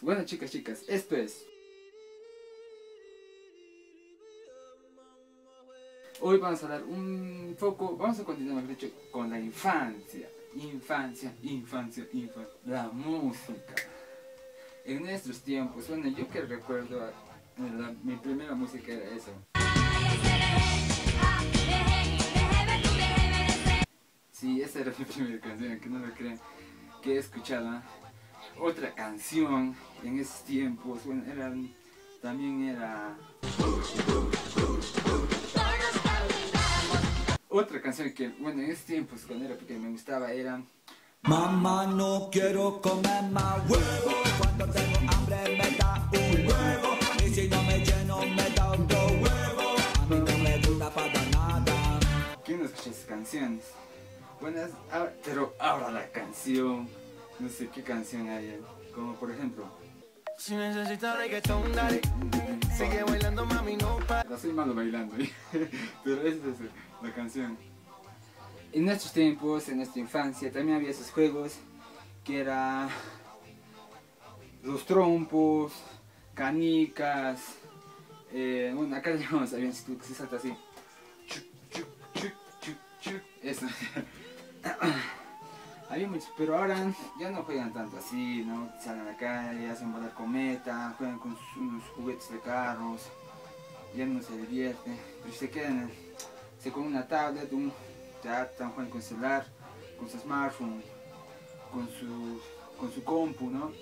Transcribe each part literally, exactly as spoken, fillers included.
Bueno, chicas, chicas, esto es. Hoy vamos a dar un foco, vamos a continuar de hecho con la infancia. Infancia, infancia, infancia. La música. En nuestros tiempos, bueno, yo que recuerdo, la, mi primera música era eso. Sí, esa era mi primera canción, que no lo crean, que escuchaba. Otra canción en esos tiempos, bueno, era, también era... Otra canción que, bueno, en esos tiempos cuando era pequeño me gustaba era... Mamá, no quiero comer más huevo, cuando tengo hambre me da un huevo, y si no me lleno me da otro huevo, a mí no me gusta para nada. ¿Quién no escucha esas canciones? Buenas, pero ahora la canción... No sé qué canción hay, como por ejemplo. Si necesitas reggaetón, dale. Sigue bailando, mami, no pa. La soy malo bailando, ¿eh? Pero esa es la canción. En nuestros tiempos, en nuestra infancia, también había esos juegos que eran los trompos, canicas. Eh, bueno, acá le llamamos avión, si se salta así. Eso. Había muchos, pero ahora ya no juegan tanto así, ¿no? Salen a la calle, hacen volar cometa, juegan con sus, unos juguetes de carros, ya no se divierten, pero se quedan se con una tablet, un, ya están jugando con celular, con su smartphone, con su, con su compu, ¿no?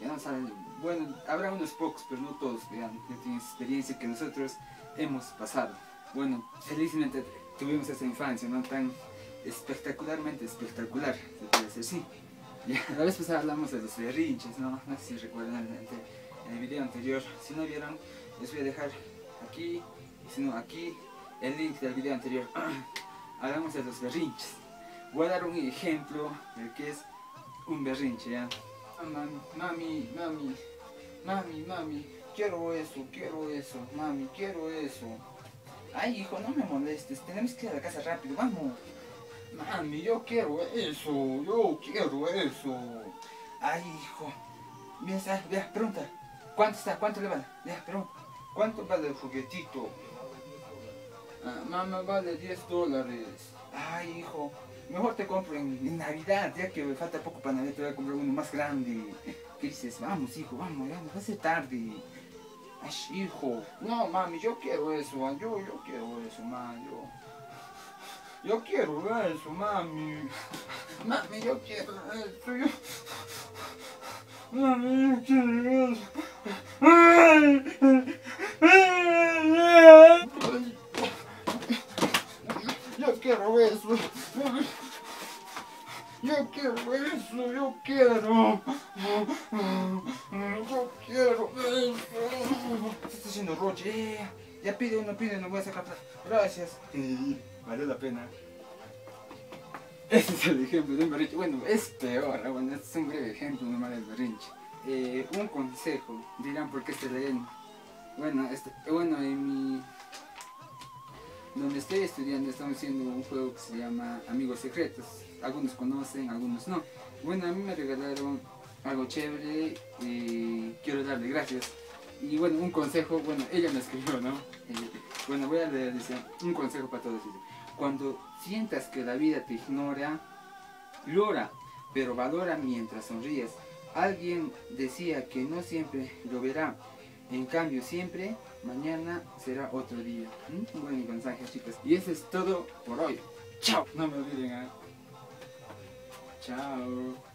Ya no salen, bueno, habrá unos pocos, pero no todos, ya tienen experiencia que nosotros hemos pasado. Bueno, felizmente tuvimos esa infancia, ¿no? Tan espectacularmente espectacular, se puede decir, sí. Ya, la vez pasada hablamos de los berrinches, ¿no? No sé si recuerdan en el video anterior. Si no vieron, les voy a dejar aquí, si no aquí, el link del video anterior. Hablamos de los berrinches. Voy a dar un ejemplo de qué es un berrinche, ¿ya? Mami, mami, mami, mami, quiero eso, quiero eso, mami, quiero eso. Ay, hijo, no me molestes, tenemos que ir a la casa rápido, vamos. Mami, yo quiero eso, yo quiero eso. Ay, hijo. Mira, vea, pregunta. ¿Cuánto está? ¿Cuánto le vale? Ya, pero, ¿cuánto vale el juguetito? Ah, mamá, vale diez dólares. Ay, hijo. Mejor te compro en, en Navidad, ya que me falta poco para Navidad, te voy a comprar uno más grande. ¿Qué dices? Vamos, hijo, vamos, ya, va a ser tarde. Ay, hijo. No, mami, yo quiero eso, yo, yo quiero eso, mami, yo. Yo quiero eso, mami. Mami, yo quiero eso. Yo... Mami, yo quiero eso. Yo quiero eso. Yo quiero eso. Yo quiero. Yo quiero eso. Se está haciendo roche. Ya pide uno, pide uno. Voy a sacar. Gracias. Vale la pena. Este es el ejemplo de un berrinche. Bueno, es peor, bueno, este es un breve ejemplo normal del berrinche. Eh, un consejo, dirán por qué se leen. Bueno, este, bueno, en mi... Donde estoy estudiando estamos haciendo un juego que se llama Amigos Secretos. Algunos conocen, algunos no. Bueno, a mí me regalaron algo chévere y quiero darle gracias. Y bueno, un consejo, bueno, ella me escribió, ¿no? Eh, bueno, voy a leer, dice, un consejo para todos, dice. Cuando sientas que la vida te ignora, llora, pero valora mientras sonríes. Alguien decía que no siempre lloverá, en cambio siempre, mañana será otro día. ¿Mm? Buen mensaje, chicas. Y eso es todo por hoy. ¡Chao! No me olviden, ¿eh? ¡Chao!